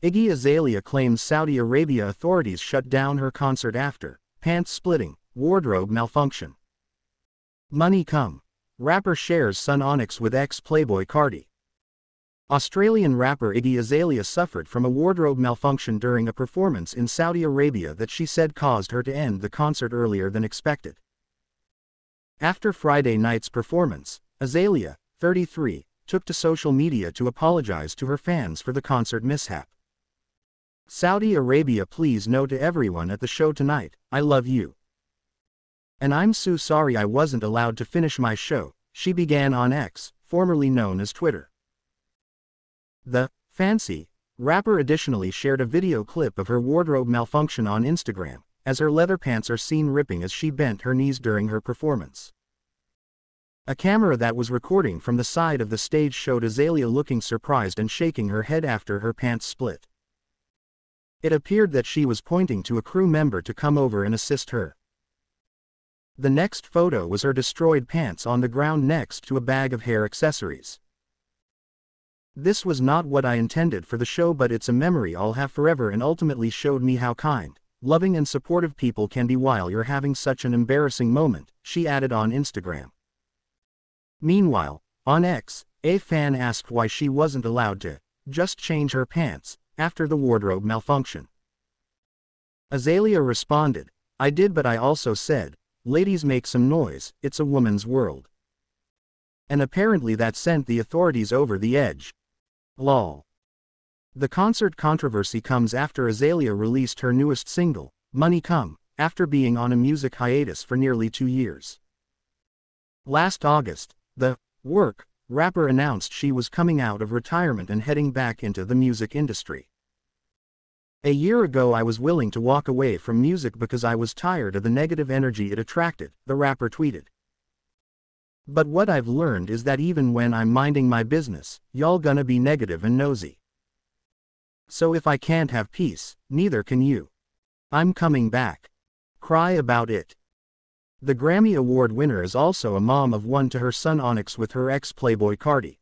Iggy Azalea claims Saudi Arabia authorities shut down her concert after pants splitting, wardrobe malfunction. Money come. Rapper shares son Onyx with ex Playboi Carti. Australian rapper Iggy Azalea suffered from a wardrobe malfunction during a performance in Saudi Arabia that she said caused her to end the concert earlier than expected. After Friday night's performance, Azalea, 33, took to social media to apologize to her fans for the concert mishap. "Saudi Arabia, please know to everyone at the show tonight, I love you. And I'm so sorry I wasn't allowed to finish my show," she began on X, formerly known as Twitter. The "Fancy" rapper additionally shared a video clip of her wardrobe malfunction on Instagram, as her leather pants are seen ripping as she bent her knees during her performance. A camera that was recording from the side of the stage showed Azalea looking surprised and shaking her head after her pants split. It appeared that she was pointing to a crew member to come over and assist her. The next photo was her destroyed pants on the ground next to a bag of hair accessories. "This was not what I intended for the show, but it's a memory I'll have forever and ultimately showed me how kind, loving and supportive people can be while you're having such an embarrassing moment," she added on Instagram. Meanwhile, on X, a fan asked why she wasn't allowed to just change her pants after the wardrobe malfunction. Azalea responded, "I did, but I also said, ladies, make some noise, it's a woman's world. And apparently that sent the authorities over the edge. Lol." The concert controversy comes after Azalea released her newest single, "Money Come," after being on a music hiatus for nearly 2 years. Last August, The Work rapper announced she was coming out of retirement and heading back into the music industry. "A year ago I was willing to walk away from music because I was tired of the negative energy it attracted," the rapper tweeted. "But what I've learned is that even when I'm minding my business, y'all gonna be negative and nosy. So if I can't have peace, neither can you. I'm coming back. Cry about it." The Grammy Award winner is also a mom of one to her son Onyx with her ex Playboi Carti.